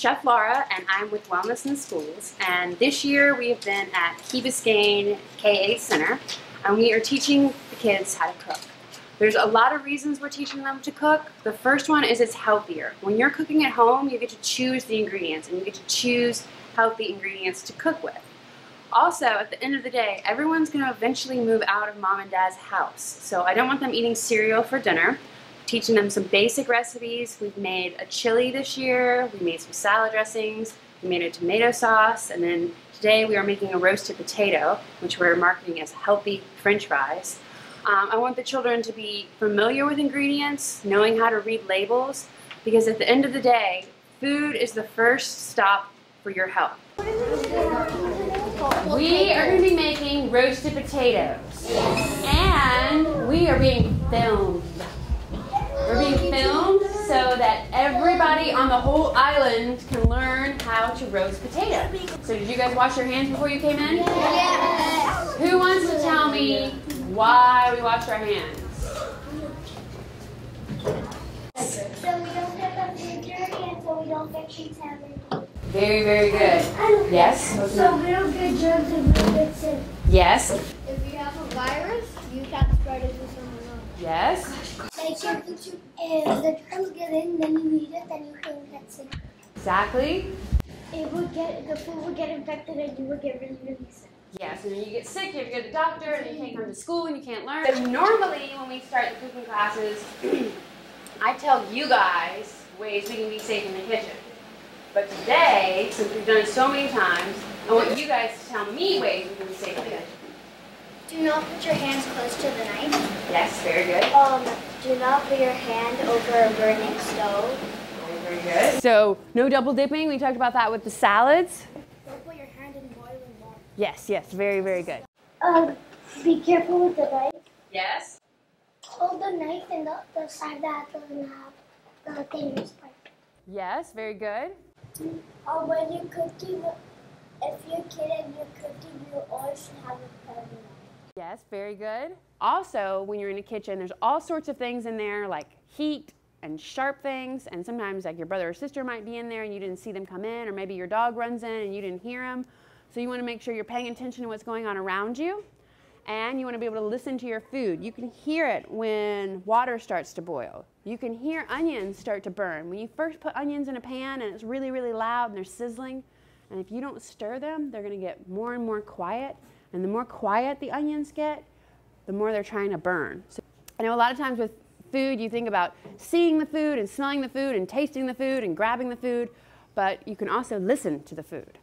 Chef Laura, and I'm with Wellness in Schools, and this year we have been at Key Biscayne K-8 Center, and we are teaching the kids how to cook. There's a lot of reasons we're teaching them to cook. The first one is it's healthier. When you're cooking at home, you get to choose the ingredients, and you get to choose healthy ingredients to cook with. Also, at the end of the day, everyone's going to eventually move out of mom and dad's house, so I don't want them eating cereal for dinner. Teaching them some basic recipes. We've made a chili this year, we made some salad dressings, we made a tomato sauce, and then today we are making a roasted potato, which we're marketing as healthy french fries. I want the children to be familiar with ingredients, knowing how to read labels, because at the end of the day, food is the first stop for your health. We are going to be making roasted potatoes, and we are being filmed. We're being filmed so that everybody on the whole island can learn how to roast potatoes. So did you guys wash your hands before you came in? Yes. Who wants to tell me why we washed our hands? So we don't pick up the dirty and so we don't get contaminated. Very, very good. Yes? So we don't get germs and we don't get sick. Yes? If you have a virus, you can't spread it to someone else. Yes? If the germs get in, then you eat it, then you can get sick. Exactly. The food will get infected and you will get really, really sick. Yes, and then you get sick, you have to go to the doctor, and you can't come to school, and you can't learn. So normally, when we start the cooking classes, I tell you guys ways we can be safe in the kitchen. But today, since we've done it so many times, I want you guys to tell me ways we can be safe in the kitchen. Do not put your hands close to the knife. Yes, very good. Do not put your hand over a burning stove. Very, very good. So, no double dipping. We talked about that with the salads. Don't put your hand in boiling water. Yes, yes. Very, very good. Be careful with the knife. Yes. Hold the knife in the side that doesn't have the dangerous part. Yes, very good. When you're cooking, if you're a kid and you're cooking, you always should have a burning knife. Yes, very good. Also, when you're in a kitchen, there's all sorts of things in there, like heat and sharp things, and sometimes like your brother or sister might be in there and you didn't see them come in, or maybe your dog runs in and you didn't hear him. So you want to make sure you're paying attention to what's going on around you, and you want to be able to listen to your food. You can hear it when water starts to boil. You can hear onions start to burn. When you first put onions in a pan and it's really, really loud and they're sizzling, and if you don't stir them, they're going to get more and more quiet. And the more quiet the onions get, the more they're trying to burn. So I know a lot of times with food, you think about seeing the food and smelling the food and tasting the food and grabbing the food, but you can also listen to the food.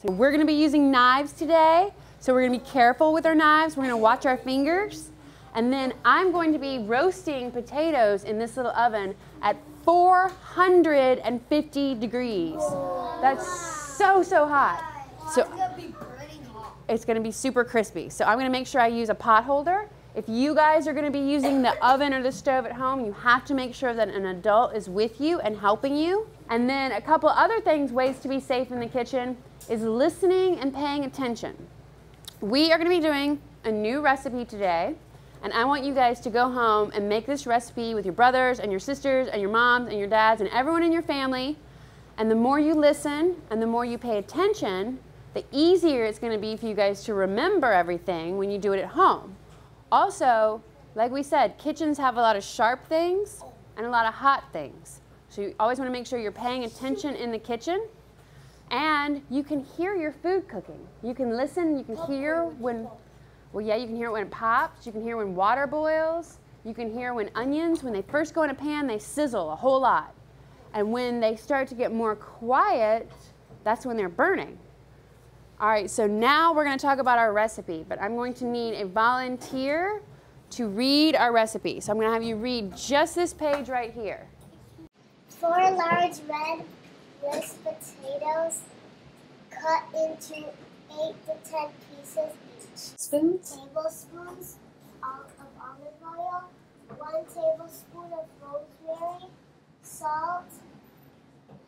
So we're going to be using knives today, so we're going to be careful with our knives. We're going to watch our fingers. And then I'm going to be roasting potatoes in this little oven at 450 degrees. That's so hot. So it's going to be super crispy. So I'm going to make sure I use a pot holder. If you guys are going to be using the oven or the stove at home, you have to make sure that an adult is with you and helping you. And then a couple other things, ways to be safe in the kitchen, is listening and paying attention. We are going to be doing a new recipe today, and I want you guys to go home and make this recipe with your brothers and your sisters and your moms and your dads and everyone in your family. And the more you listen and the more you pay attention, the easier it's going to be for you guys to remember everything when you do it at home. Also, like we said, kitchens have a lot of sharp things and a lot of hot things. So you always want to make sure you're paying attention in the kitchen, and you can hear your food cooking. You can listen, you can hear when, well yeah, you can hear it when it pops, you can hear when water boils, you can hear when onions, when they first go in a pan, they sizzle a whole lot. And when they start to get more quiet, that's when they're burning. All right, so now we're going to talk about our recipe, but I'm going to need a volunteer to read our recipe. So I'm going to have you read just this page right here. 4 large red roast potatoes cut into 8 to 10 pieces each. Tablespoons of olive oil, 1 tablespoon of rosemary, salt,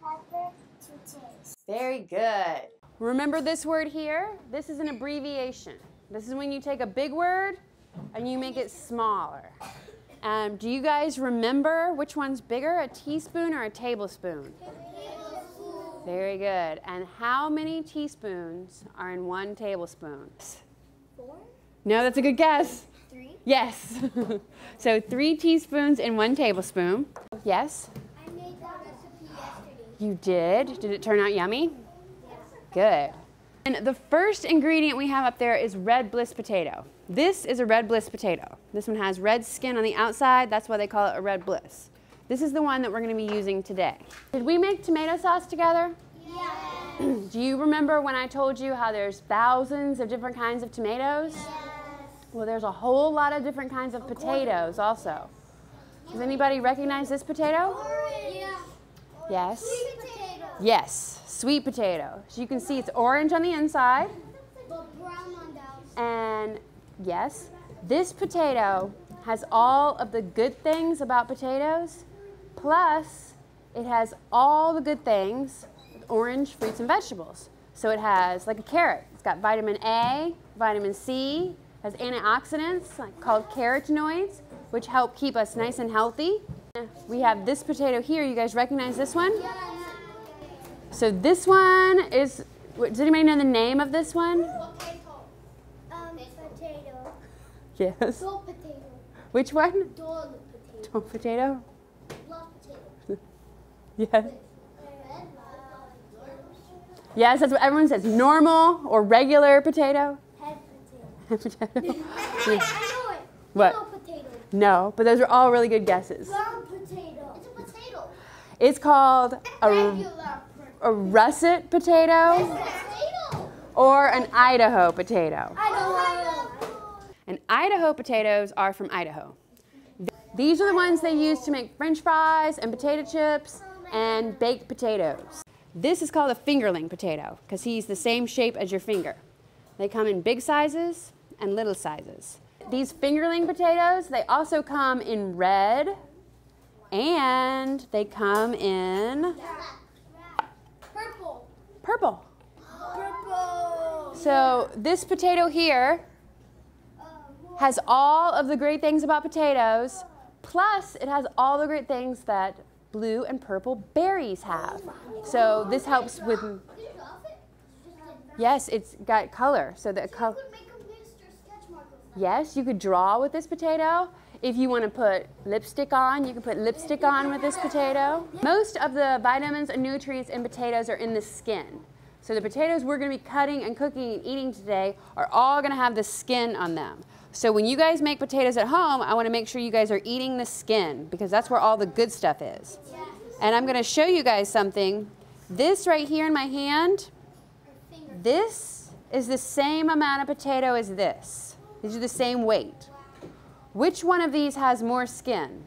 pepper to taste. Very good. Remember this word here? This is an abbreviation. This is when you take a big word and you make it smaller. Do you guys remember which one's bigger, a teaspoon or a tablespoon? Tablespoon. Very good. And how many teaspoons are in 1 tablespoon? 4? No, that's a good guess. 3? Yes. So 3 teaspoons in 1 tablespoon. Yes? I made that recipe yesterday. You did? Did it turn out yummy? Yes. Good. And the first ingredient we have up there is red bliss potato. This is a red bliss potato. This one has red skin on the outside. That's why they call it a red bliss. This is the one that we're going to be using today. Did we make tomato sauce together? Yes. Do you remember when I told you how there's thousands of different kinds of tomatoes? Yes. Well, there's a whole lot of different kinds of potatoes also. Does anybody recognize this potato? Orange. Yeah. Yes. Sweet potato. Yes. Sweet potato. So you can see it's orange on the inside. But brown on the outside. And yes, this potato has all of the good things about potatoes, plus it has all the good things with orange fruits and vegetables. So it has, like a carrot, it's got vitamin A, vitamin C, has antioxidants called carotenoids, which help keep us nice and healthy. We have this potato here. You guys recognize this one? Yes. So this one is, does anybody know the name of this one? Potato. Yes. Dull potato. Which one? Dull potato. Dull potato? Black potato. Yes. Yes, that's what everyone says. Normal or regular potato? Head potato. Head potato. I know it. What? Yellow potato. No, but those are all really good guesses. Brown potato. It's a potato. It's called a russet potato, or an Idaho potato. Idaho. And Idaho potatoes are from Idaho. These are the ones they use to make French fries and potato chips and baked potatoes. This is called a fingerling potato because he's the same shape as your finger. They come in big sizes and little sizes. These fingerling potatoes, they also come in red and they come in purple. Purple. So this potato here has all of the great things about potatoes, plus it has all the great things that blue and purple berries have. So this helps with. Yes, it's got color. So the color. Yes, you could draw with this potato. If you want to put lipstick on, you can put lipstick on with this potato. Most of the vitamins and nutrients in potatoes are in the skin. So the potatoes we're going to be cutting and cooking and eating today are all going to have the skin on them. So when you guys make potatoes at home, I want to make sure you guys are eating the skin because that's where all the good stuff is. And I'm going to show you guys something. This right here in my hand, this is the same amount of potato as this. These are the same weight. Which one of these has more skin?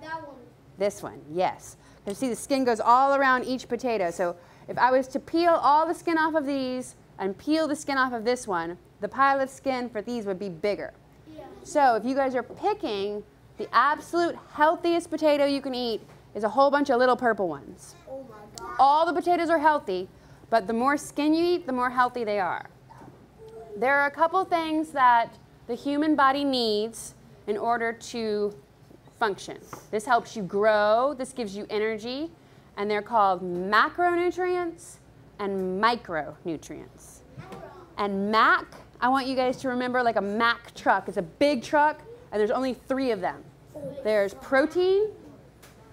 That one. This one, yes. You see the skin goes all around each potato. So if I was to peel all the skin off of these and peel the skin off of this one, the pile of skin for these would be bigger. Yeah. So if you guys are picking, the absolute healthiest potato you can eat is a whole bunch of little purple ones. Oh my God. All the potatoes are healthy, but the more skin you eat, the more healthy they are. There are a couple things that the human body needs in order to function. This helps you grow, this gives you energy, and they're called macronutrients and micronutrients. And mac, I want you guys to remember like a Mack truck. It's a big truck, and there's only 3 of them. There's protein,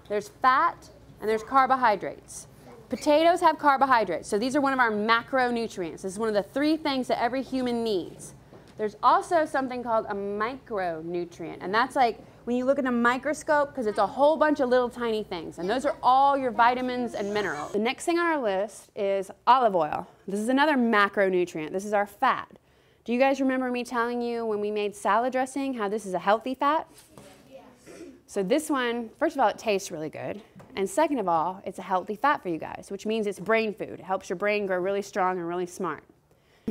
there's fat, and there's carbohydrates. Potatoes have carbohydrates, so these are one of our macronutrients. This is one of the 3 things that every human needs. There's also something called a micronutrient, and that's like when you look in a microscope because it's a whole bunch of little tiny things, and those are all your vitamins and minerals. The next thing on our list is olive oil. This is another macronutrient. This is our fat. Do you guys remember me telling you when we made salad dressing how this is a healthy fat? Yes. So this one, first of all, it tastes really good, and second of all, it's a healthy fat for you guys, which means it's brain food. It helps your brain grow really strong and really smart.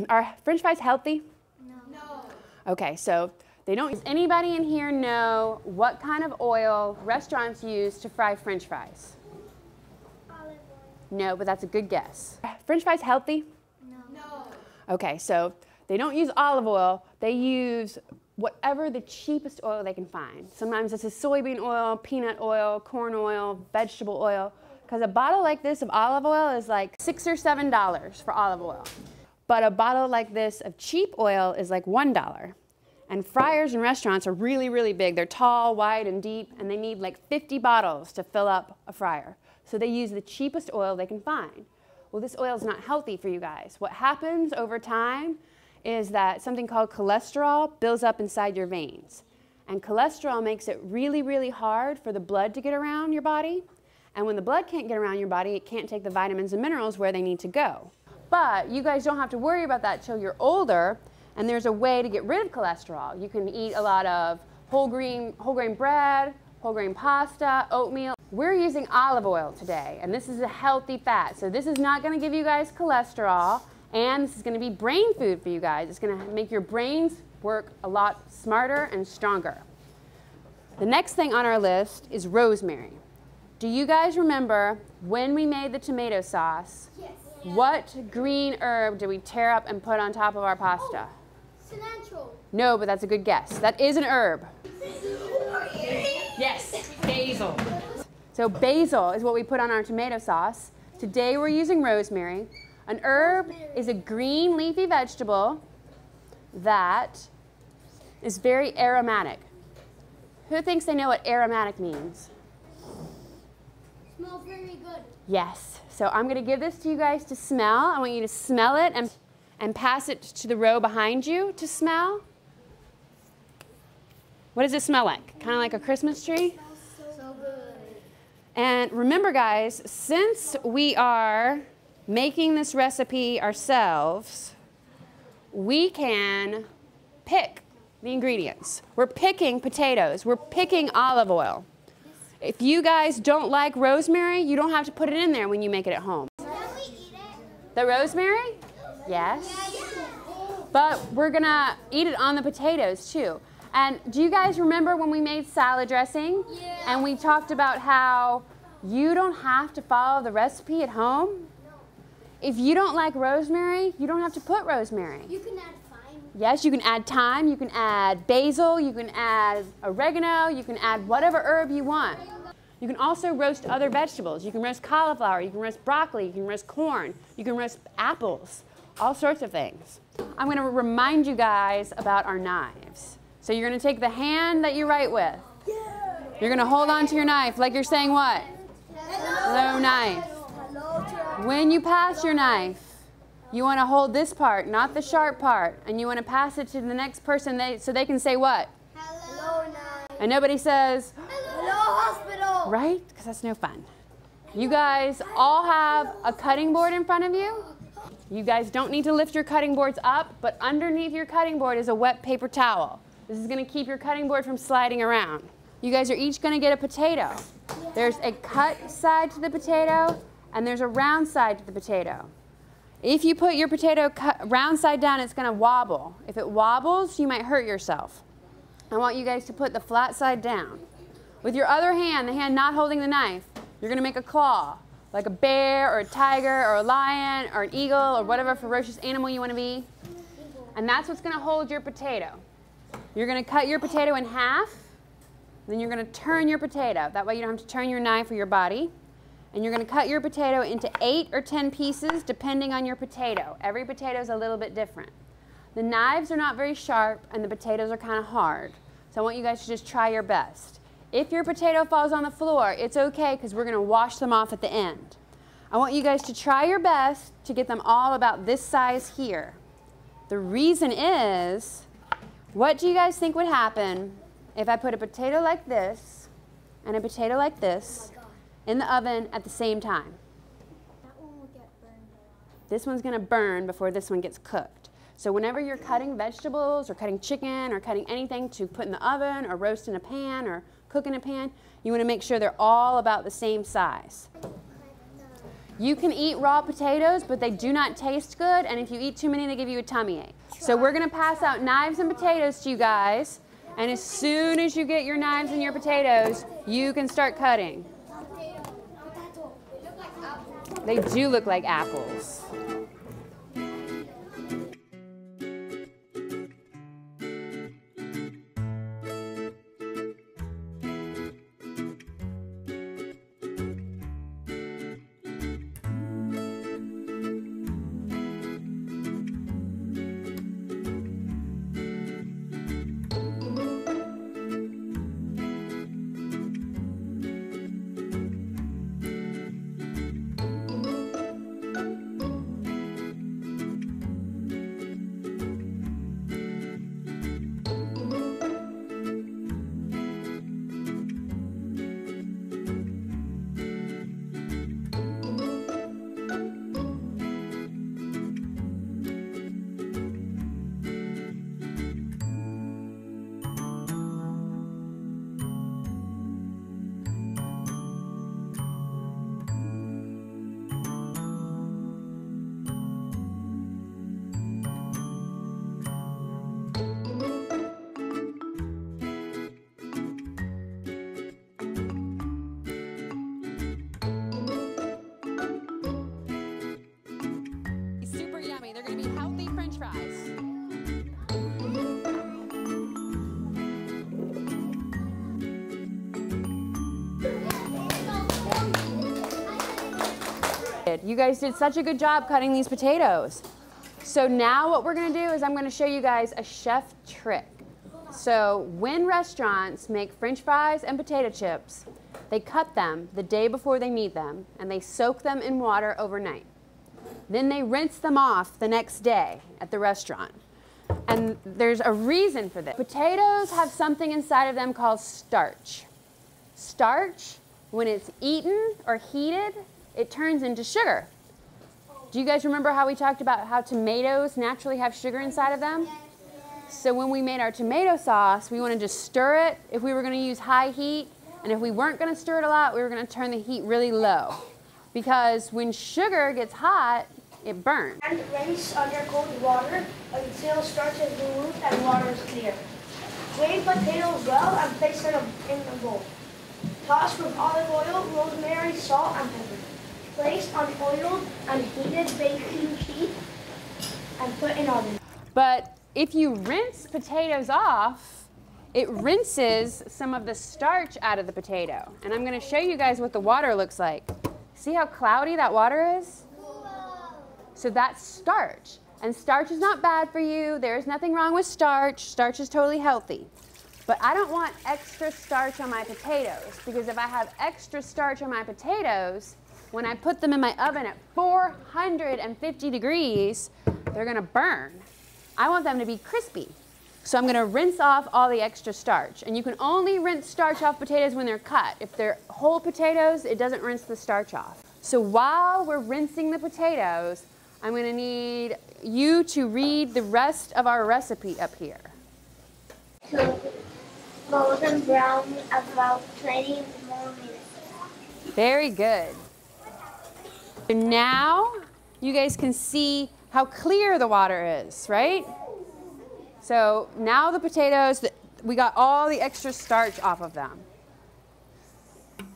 Are French fries healthy? Okay, so they don't. Does anybody in here know what kind of oil restaurants use to fry French fries? Olive oil. No, but that's a good guess. French fries healthy? No. Okay, so they don't use olive oil. They use whatever the cheapest oil they can find. Sometimes this is soybean oil, peanut oil, corn oil, vegetable oil. Because a bottle like this of olive oil is like $6 or $7 for olive oil. But a bottle like this of cheap oil is like $1. And fryers and restaurants are really, really big. They're tall, wide, and deep, and they need like 50 bottles to fill up a fryer. So they use the cheapest oil they can find. Well, this oil is not healthy for you guys. What happens over time is that something called cholesterol builds up inside your veins. And cholesterol makes it really, really hard for the blood to get around your body. And when the blood can't get around your body, it can't take the vitamins and minerals where they need to go. But you guys don't have to worry about that till you're older, and there's a way to get rid of cholesterol. You can eat a lot of whole grain bread, whole grain pasta, oatmeal. We're using olive oil today, and this is a healthy fat. So this is not gonna give you guys cholesterol, and this is gonna be brain food for you guys. It's gonna make your brains work a lot smarter and stronger. The next thing on our list is rosemary. Do you guys remember when we made the tomato sauce? Yes. What green herb did we tear up and put on top of our pasta? Oh, cilantro. No, but that's a good guess. That is an herb. Yes, basil. So basil is what we put on our tomato sauce. Today we're using rosemary. An herb is a green leafy vegetable that is very aromatic. Who thinks they know what aromatic means? Smells very good. Yes. So I'm going to give this to you guys to smell. I want you to smell it and pass it to the row behind you to smell. What does it smell like? Kind of like a Christmas tree? It smells so good. And remember, guys, since we are making this recipe ourselves, we can pick the ingredients. We're picking potatoes. We're picking olive oil. If you guys don't like rosemary, you don't have to put it in there when you make it at home. Can we eat it? The rosemary? Yes. But we're gonna eat it on the potatoes too. And do you guys remember when we made salad dressing? Yeah. And we talked about how you don't have to follow the recipe at home? No. If you don't like rosemary, you don't have to put rosemary. You can add thyme. Yes, you can add thyme, you can add basil, you can add oregano, you can add whatever herb you want. You can also roast other vegetables. You can roast cauliflower, you can roast broccoli, you can roast corn, you can roast apples, all sorts of things. I'm going to remind you guys about our knives. So you're going to take the hand that you write with. Yeah. You're going to hold on to your knife like you're saying what? Hello, knife. When you pass your knife, you want to hold this part, not the sharp part, and you want to pass it to the next person so they can say what? Hello, knife. And nobody says, hello, hospital. Right? Because that's no fun. You guys all have a cutting board in front of you. You guys don't need to lift your cutting boards up, but underneath your cutting board is a wet paper towel. This is going to keep your cutting board from sliding around. You guys are each going to get a potato. There's a cut side to the potato, and there's a round side to the potato. If you put your potato round side down, it's going to wobble. If it wobbles, you might hurt yourself. I want you guys to put the flat side down. With your other hand, the hand not holding the knife, you're going to make a claw. Like a bear or a tiger or a lion or an eagle or whatever ferocious animal you want to be. And that's what's going to hold your potato. You're going to cut your potato in half, then you're going to turn your potato. That way you don't have to turn your knife or your body. And you're going to cut your potato into 8 or 10 pieces depending on your potato. Every potato is a little bit different. The knives are not very sharp and the potatoes are kind of hard. So I want you guys to just try your best. If your potato falls on the floor, it's okay because we're going to wash them off at the end. I want you guys to try your best to get them all about this size here. The reason is, what do you guys think would happen if I put a potato like this and a potato like this in the oven at the same time? That one will get burned. This one's going to burn before this one gets cooked. So whenever you're cutting vegetables or cutting chicken or cutting anything to put in the oven or roast in a pan or cook in a pan, you want to make sure they're all about the same size. You can eat raw potatoes, but they do not taste good, and if you eat too many, they give you a tummy ache. So we're going to pass out knives and potatoes to you guys, and as soon as you get your knives and your potatoes, you can start cutting. They do look like apples. tries. You guys did such a good job cutting these potatoes. So now what we're going to do is I'm going to show you guys a chef trick. So when restaurants make French fries and potato chips, they cut them the day before they need them and they soak them in water overnight. Then they rinse them off the next day at the restaurant. And there's a reason for this. Potatoes have something inside of them called starch. Starch, when it's eaten or heated, it turns into sugar. Do you guys remember how we talked about how tomatoes naturally have sugar inside of them? So when we made our tomato sauce, we wanted to stir it if we were going to use high heat, and if we weren't going to stir it a lot, we were going to turn the heat really low, because when sugar gets hot, it burns. And rinse under cold water until starch is removed and water is clear. Drain potatoes well and place them in a bowl. Toss with olive oil, rosemary, salt, and pepper. Placed on oiled and heated baking sheet and put in oven. But if you rinse potatoes off, it rinses some of the starch out of the potato. And I'm going to show you guys what the water looks like. See how cloudy that water is? So that's starch. And starch is not bad for you. There's nothing wrong with starch. Starch is totally healthy. But I don't want extra starch on my potatoes, because if I have extra starch on my potatoes, when I put them in my oven at 450 degrees, they're gonna burn. I want them to be crispy. So I'm gonna rinse off all the extra starch. And you can only rinse starch off potatoes when they're cut. If they're whole potatoes, it doesn't rinse the starch off. So while we're rinsing the potatoes, I'm gonna need you to read the rest of our recipe up here. So, blow them brown about 20 more minutes. Very good. And now you guys can see how clear the water is, right? So now the potatoes, we got all the extra starch off of them.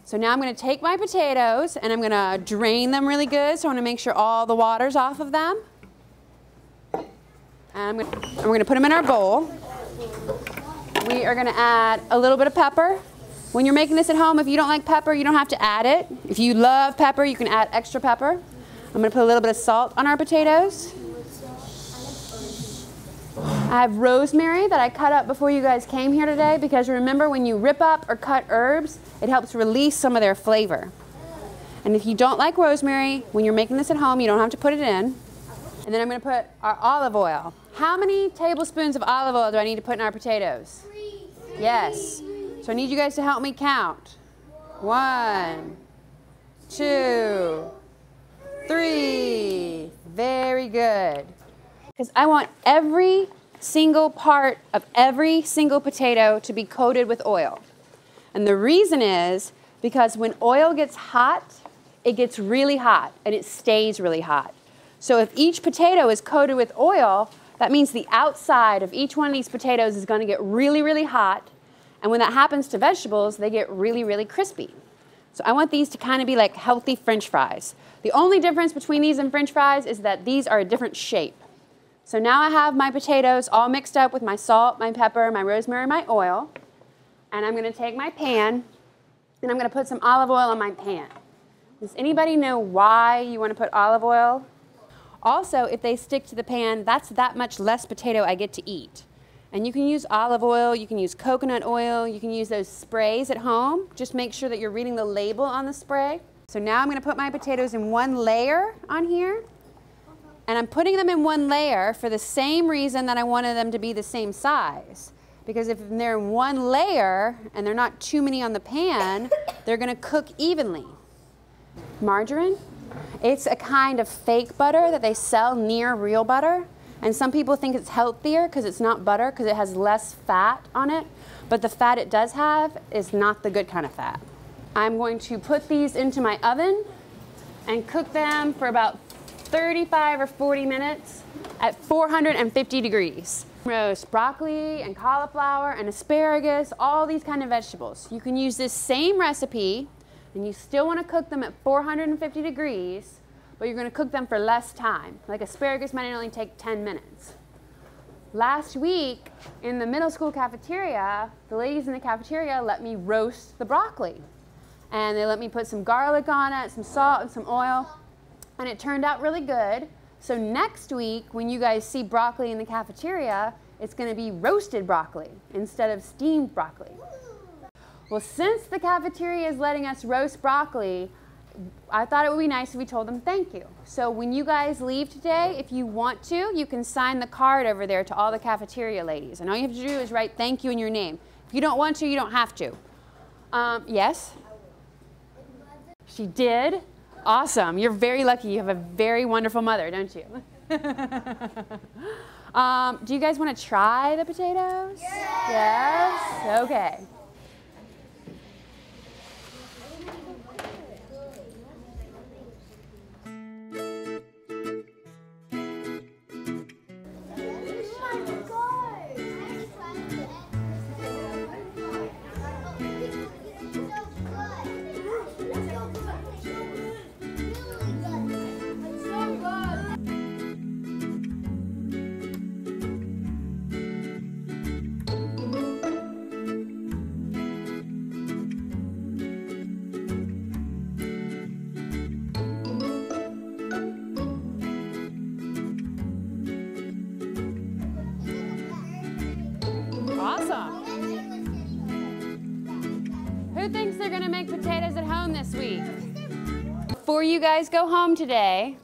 So now I'm going to take my potatoes and I'm going to drain them really good. So I want to make sure all the water's off of them. And we're going to put them in our bowl. We are going to add a little bit of pepper. When you're making this at home, if you don't like pepper, you don't have to add it. If you love pepper, you can add extra pepper. I'm going to put a little bit of salt on our potatoes. I have rosemary that I cut up before you guys came here today, because remember, when you rip up or cut herbs, it helps release some of their flavor. And if you don't like rosemary, when you're making this at home, you don't have to put it in. And then I'm going to put our olive oil. How many tablespoons of olive oil do I need to put in our potatoes? Three. Yes. So I need you guys to help me count. 1, 2, 3. Very good. Because I want every single part of every single potato to be coated with oil. And the reason is because when oil gets hot, it gets really hot and it stays really hot. So if each potato is coated with oil, that means the outside of each one of these potatoes is going to get really, really hot. And when that happens to vegetables, they get really, really crispy. So I want these to kind of be like healthy French fries. The only difference between these and French fries is that these are a different shape. So now I have my potatoes all mixed up with my salt, my pepper, my rosemary, my oil. And I'm going to take my pan and I'm going to put some olive oil on my pan. Does anybody know why you want to put olive oil? Also, if they stick to the pan, that's that much less potato I get to eat. And you can use olive oil, you can use coconut oil, you can use those sprays at home. Just make sure that you're reading the label on the spray. So now I'm going to put my potatoes in one layer on here. And I'm putting them in one layer for the same reason that I wanted them to be the same size. Because if they're in one layer and they're not too many on the pan, they're going to cook evenly. Margarine, it's a kind of fake butter that they sell near real butter. And some people think it's healthier because it's not butter, because it has less fat on it. But the fat it does have is not the good kind of fat. I'm going to put these into my oven and cook them for about 35 or 40 minutes at 450 degrees. Roast broccoli and cauliflower and asparagus, all these kind of vegetables. You can use this same recipe and you still want to cook them at 450 degrees. but you're going to cook them for less time. Like asparagus might only take 10 minutes. Last week in the middle school cafeteria, the ladies in the cafeteria let me roast the broccoli. And they let me put some garlic on it, some salt and some oil. And it turned out really good. So next week when you guys see broccoli in the cafeteria, it's going to be roasted broccoli instead of steamed broccoli. Well, since the cafeteria is letting us roast broccoli, I thought it would be nice if we told them thank you. So when you guys leave today, if you want to, you can sign the card over there to all the cafeteria ladies. And all you have to do is write thank you in your name. If you don't want to, you don't have to. Yes? She did? Awesome. You're very lucky. You have a very wonderful mother, don't you? Do you guys want to try the potatoes? Yes? Okay. Who thinks they're going to make potatoes at home this week? Before you guys go home today,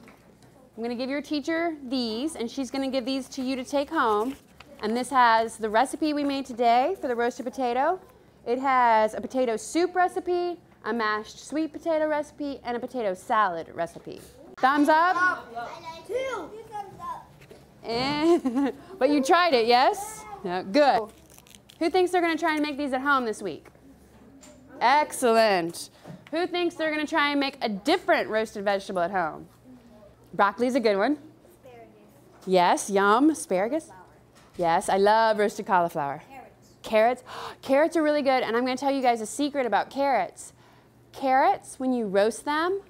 I'm going to give your teacher these, and she's going to give these to you to take home. And this has the recipe we made today for the roasted potato. It has a potato soup recipe, a mashed sweet potato recipe, and a potato salad recipe. Thumbs up? Two. But you tried it, yes? No, good. Who thinks they're going to try and make these at home this week? Excellent. Who thinks they're going to try and make a different roasted vegetable at home? Broccoli's a good one. Asparagus. Yes, yum. Asparagus. Flour. Yes, I love roasted cauliflower. Carrots. Carrots. Carrots are really good, and I'm going to tell you guys a secret about carrots. Carrots, when you roast them,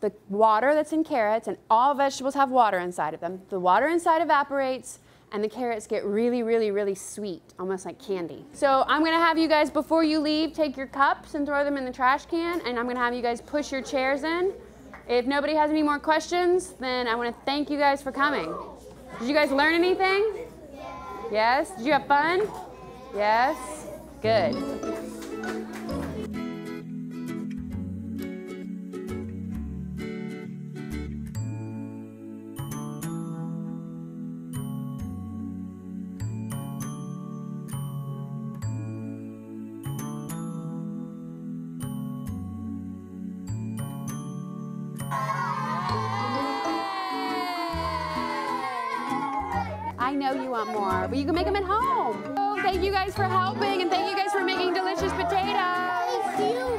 the water that's in carrots, and all vegetables have water inside of them, the water inside evaporates, and the carrots get really, really, really sweet, almost like candy. So I'm gonna have you guys, before you leave, take your cups and throw them in the trash can, and I'm gonna have you guys push your chairs in. If nobody has any more questions, then I wanna thank you guys for coming. Did you guys learn anything? Yes? Did you have fun? Yes? Good. I know you want more, but you can make them at home. So thank you guys for helping, and thank you guys for making delicious potatoes.